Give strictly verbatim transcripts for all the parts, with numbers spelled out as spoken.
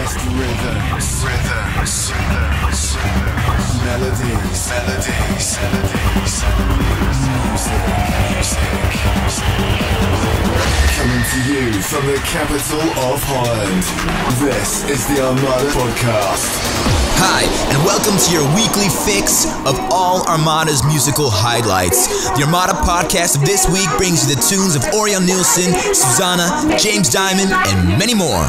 best rhythms, rhythms, rhythms, rhythms. Melodies, melodies, melodies, melodies. Music, music, music. Coming to you from the capital of Holland, this is the Armada Podcast. Hi, and welcome to your weekly fix of all Armada's musical highlights. The Armada Podcast of this week brings you the tunes of Orjan Nilsen, Susana, James Dymond, and many more.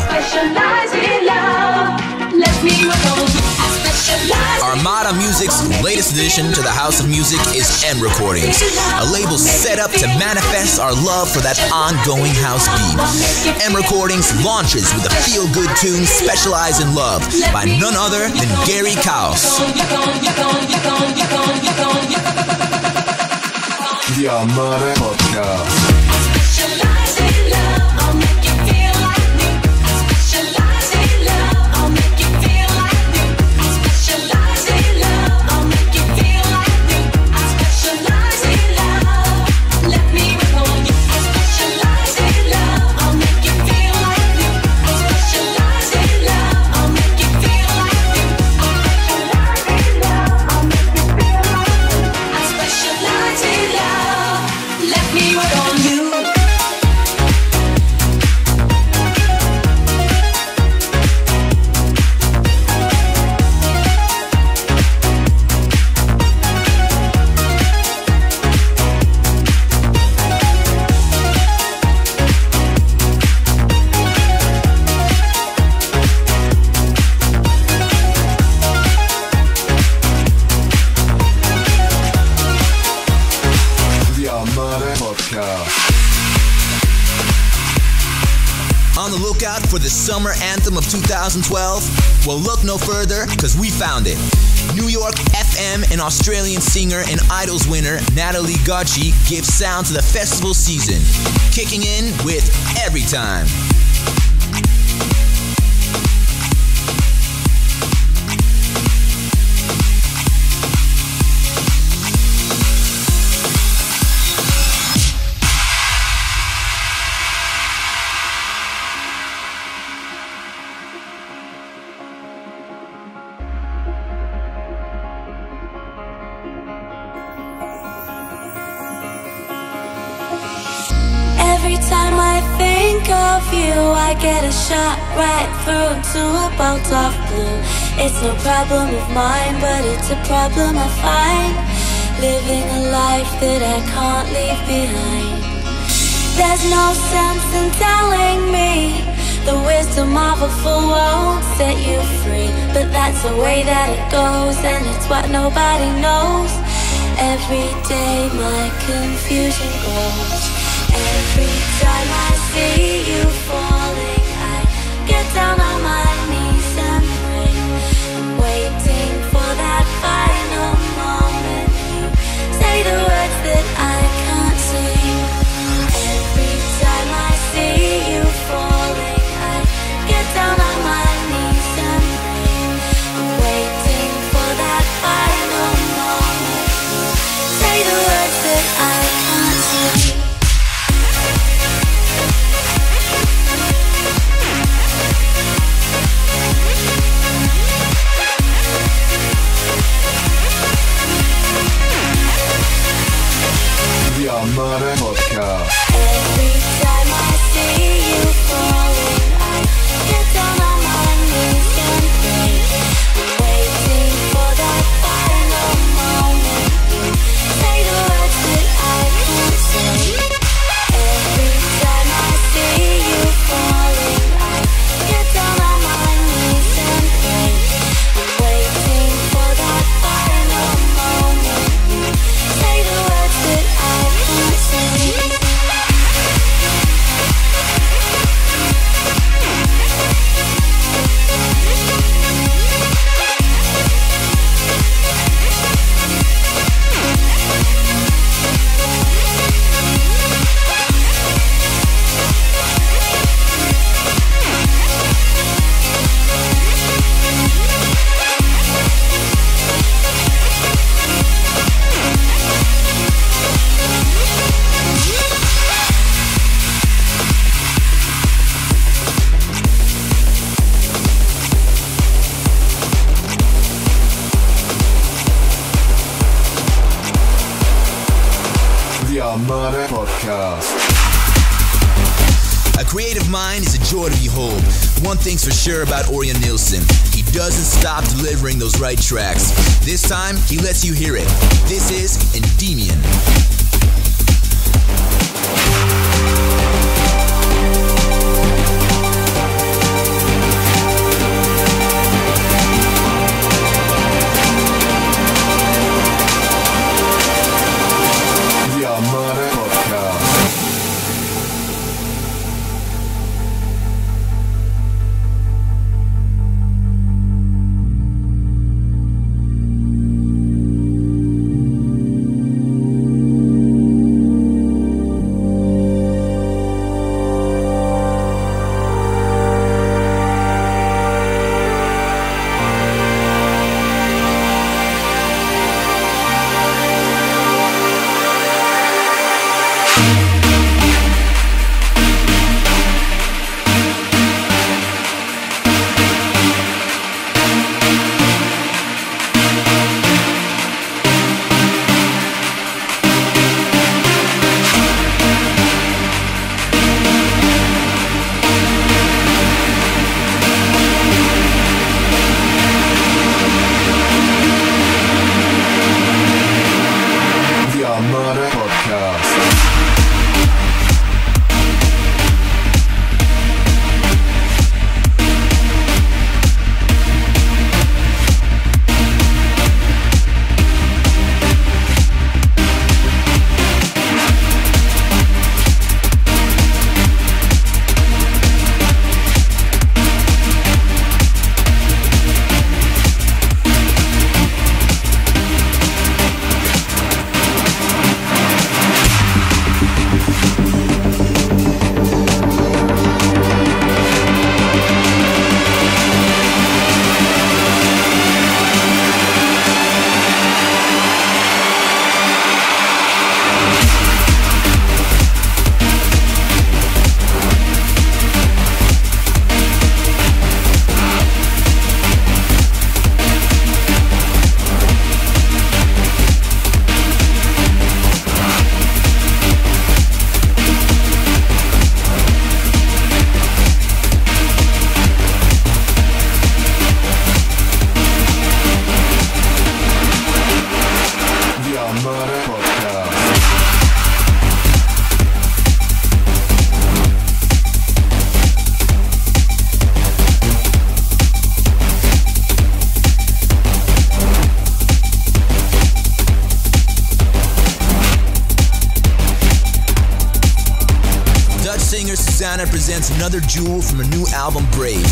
Armada Music's latest addition to the House of Music is M Recordings, a label set up to manifest our love for that ongoing house beat. M Recordings launches with a feel-good tune, Specialize in Love, by none other than Gary Kaos. The Armada Podcast. Summer anthem of two thousand twelve? Well, look no further, because we found it. New York F M and Australian singer and Idols winner Natalie Gauci gives sound to the festival season, kicking in with Every Time. I get a shot right through to a bolt of blue. It's no problem of mine, but it's a problem I find living a life that I can't leave behind. There's no sense in telling me the wisdom of a fool won't set you free, but that's the way that it goes, and it's what nobody knows. Every day my confusion grows. Every time I see you fall, get down on my knees and pray. I'm waiting for that final moment. You say the words that I can't say. Every time I see you falling, I get down on my knees and pray. I'm waiting for that final moment. You say the words that I can't say. Armada Podcast. Every time I see you falling, I get down on my knees and pray. I'm waiting for that final moment. You say the words that I can't say. Every time I see you falling, I get down on my knees and pray. I'm waiting for that final moment. You say the words that I can't say. Say the words that I can't say. The Armada Podcast. A creative mind is a joy to behold. One thing's for sure about Orjan Nilsen. He doesn't stop delivering those right tracks. This time, he lets you hear it. This is Endymion. Susana presents another jewel from her new album, Brave.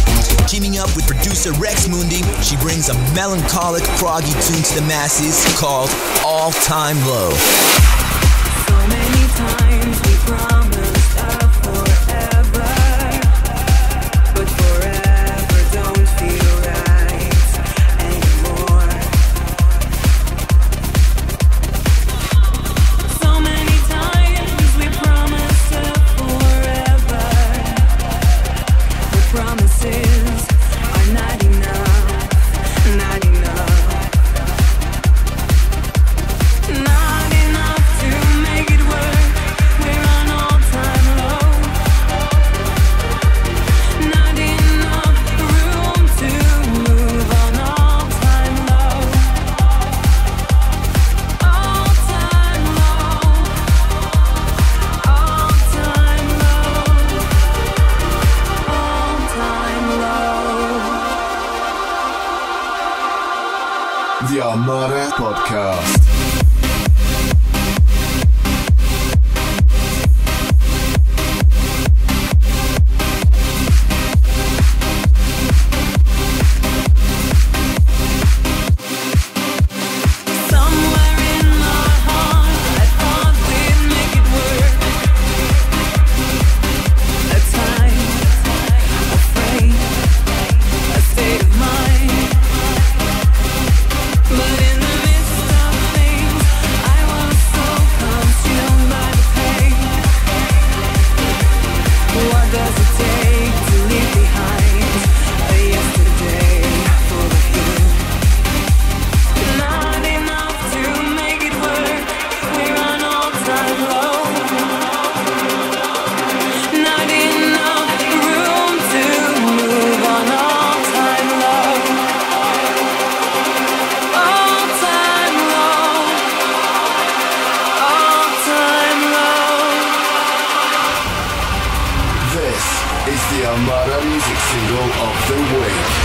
Teaming up with producer Rex Mundi, she brings a melancholic, proggy tune to the masses called All-Time Low. So many times we promised a forever, but forever don't feel right anymore. So many times we promised a promises are not enough, not enough, not enough to make it work. We're on all-time low, not enough room to move on all-time low, all-time low, all-time low. The Armada Podcast. But in the midst of things Armada Music single of the week.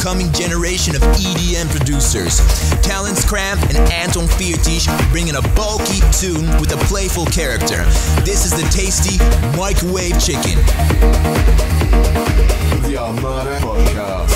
Coming generation of E D M producers. Talents Cramp and Anton Fiatish bringing a bulky tune with a playful character. This is the tasty microwave chicken. The Armada Podcast.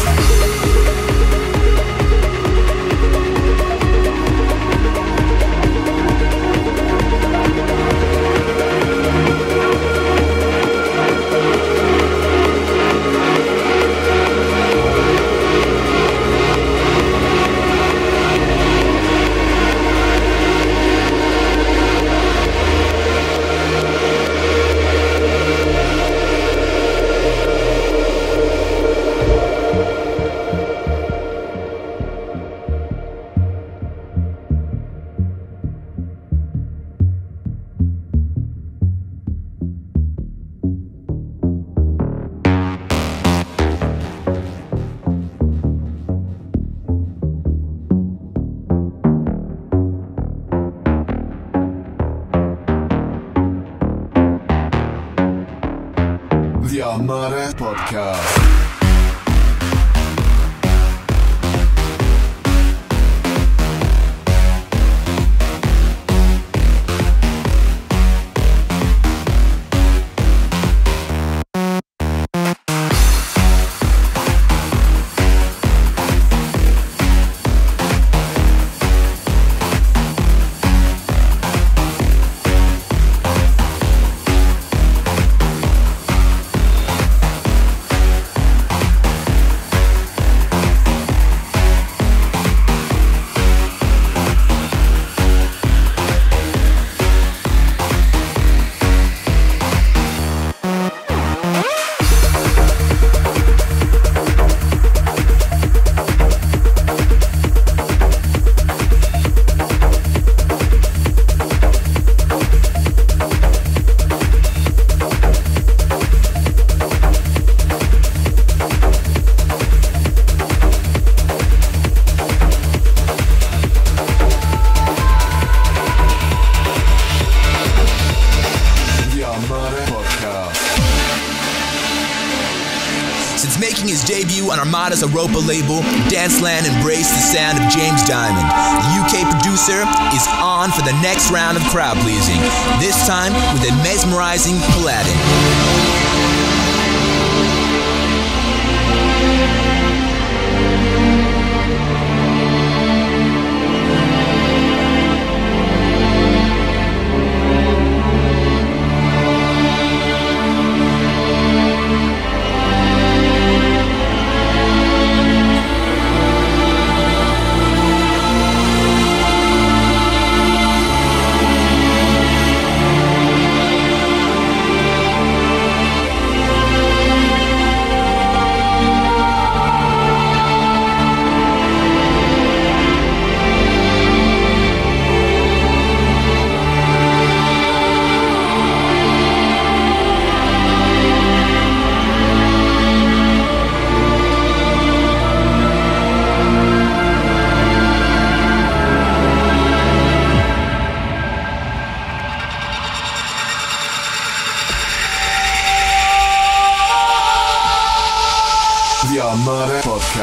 Armada Podcast. On Armada's Europa label, Dance Land embraced the sound of James Dymond. The U K producer is on for the next round of crowd pleasing, this time with a mesmerizing Paladin. Armada Music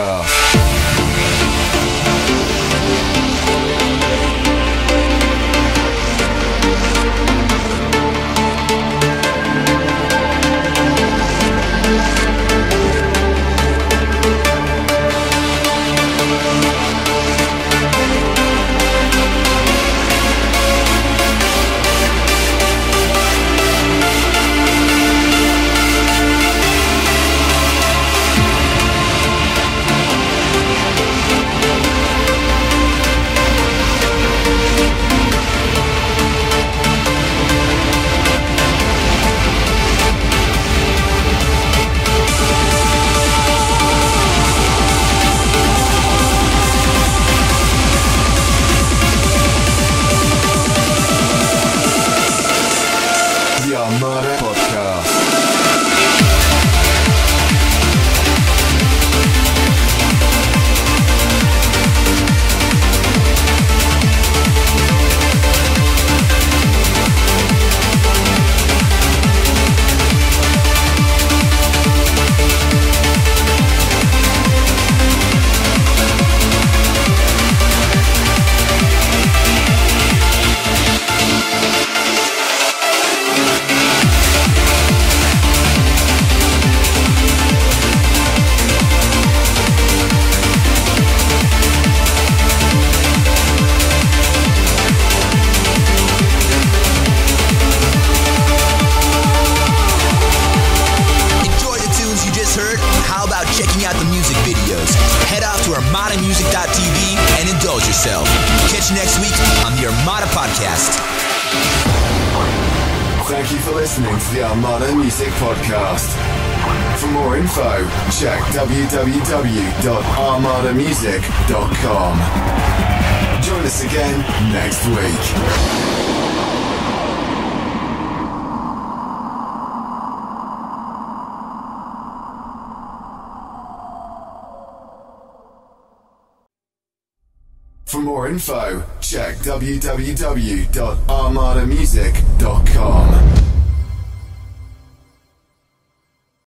dot com. Join us again next week. For more info, check w w w dot armada music dot com.